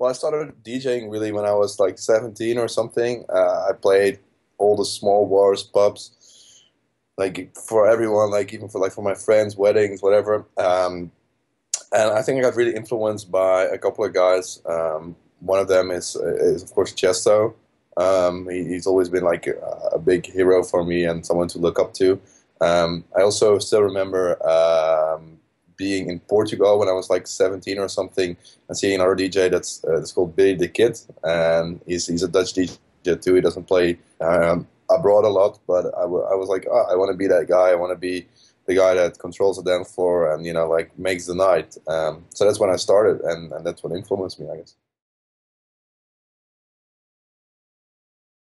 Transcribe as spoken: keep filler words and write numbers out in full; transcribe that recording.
Well, I started DJing really when I was like seventeen or something. Uh, I played all the small bars, pubs, like for everyone, like even for like for my friends, weddings, whatever. Um, and I think I got really influenced by a couple of guys. Um, one of them is, is of course, Chesto. Um, he, he's always been like a, a big hero for me and someone to look up to. Um, I also still remember um, being in Portugal when I was like seventeen or something and seeing another D J that's, uh, that's called Billy the Kid. And he's, he's a Dutch D J too. He doesn't play um, abroad a lot, but I, w I was like, oh, I want to be that guy. I want to be the guy that controls the dance floor and, you know, like makes the night. Um, so that's when I started, and, and that's what influenced me, I guess.